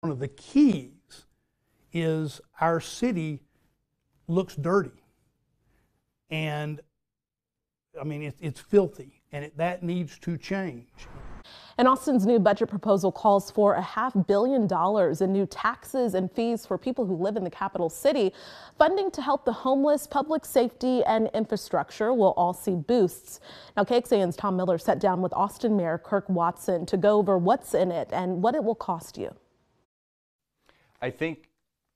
One of the keys is our city looks dirty, and I mean it's filthy, and that needs to change. And Austin's new budget proposal calls for $500 million in new taxes and fees for people who live in the capital city. Funding to help the homeless, public safety, and infrastructure will all see boosts. Now, KXAN's Tom Miller sat down with Austin Mayor Kirk Watson to go over what's in it and what it will cost you. I think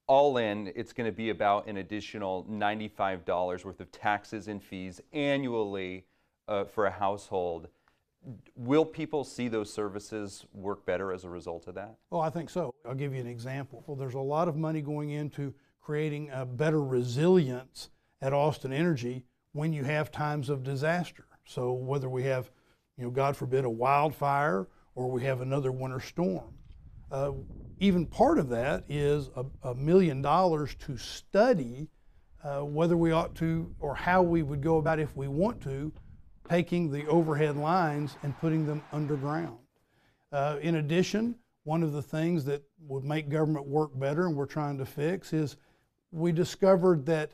all in, it's going to be about an additional $95 worth of taxes and fees annually for a household. Will people see those services work better as a result of that? Well, I think so. I'll give you an example. Well, there's a lot of money going into creating a better resilience at Austin Energy when you have times of disaster. So whether we have, God forbid, a wildfire or we have another winter storm. Even part of that is $1 million to study whether we ought to, or how we would go about, if we want to, taking the overhead lines and putting them underground. In addition, one of the things that would make government work better, and we're trying to fix, is we discovered that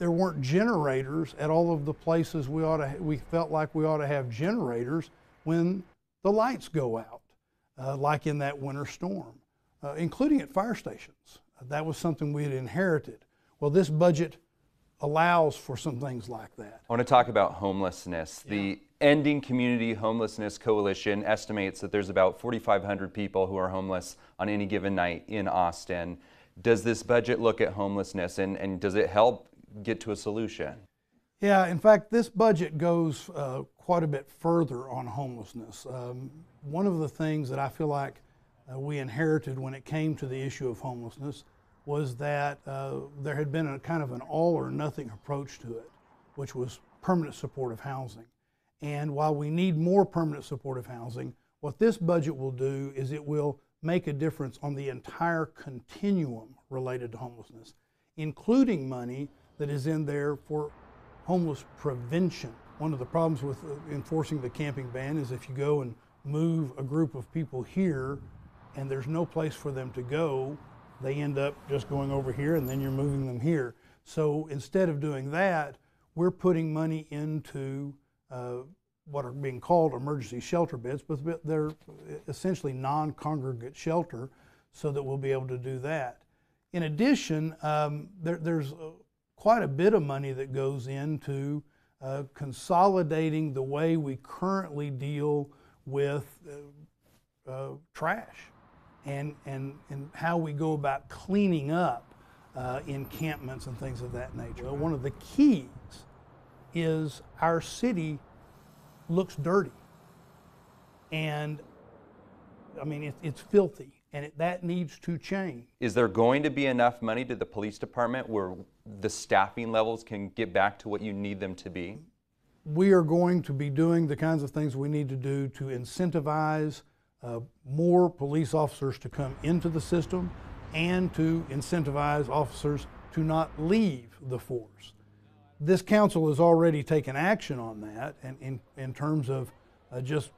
there weren't generators at all of the places we felt like we ought to have generators when the lights go out, like in that winter storm, including at fire stations. That was something we had inherited. Well, this budget allows for some things like that. I want to talk about homelessness. Yeah. The Ending Community Homelessness Coalition estimates that there's about 4,500 people who are homeless on any given night in Austin. Does this budget look at homelessness, and does it help get to a solution? Yeah, in fact, this budget goes quite a bit further on homelessness. One of the things that I feel like we inherited when it came to the issue of homelessness was that there had been a kind of an all or nothing approach to it, which was permanent supportive housing. And while we need more permanent supportive housing, what this budget will do is it will make a difference on the entire continuum related to homelessness, including money that is in there for homeless prevention. One of the problems with enforcing the camping ban is if you go and move a group of people here and there's no place for them to go, they end up just going over here, and then you're moving them here. So instead of doing that, we're putting money into what are being called emergency shelter beds, but they're essentially non-congregate shelter, so that we'll be able to do that. In addition, there's quite a bit of money that goes into consolidating the way we currently deal with trash. And how we go about cleaning up encampments and things of that nature. Well, one of the keys is our city looks dirty, and I mean it's filthy, and that needs to change. Is there going to be enough money to the police department where the staffing levels can get back to what you need them to be? We are going to be doing the kinds of things we need to do to incentivize more police officers to come into the system, and to incentivize officers to not leave the force. This council has already taken action on that, and in terms of just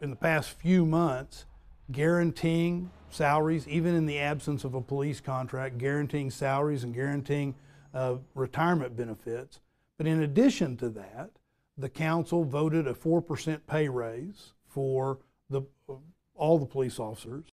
in the past few months, guaranteeing salaries, even in the absence of a police contract, guaranteeing salaries and guaranteeing retirement benefits. But in addition to that, the council voted a 4% pay raise for all the police officers.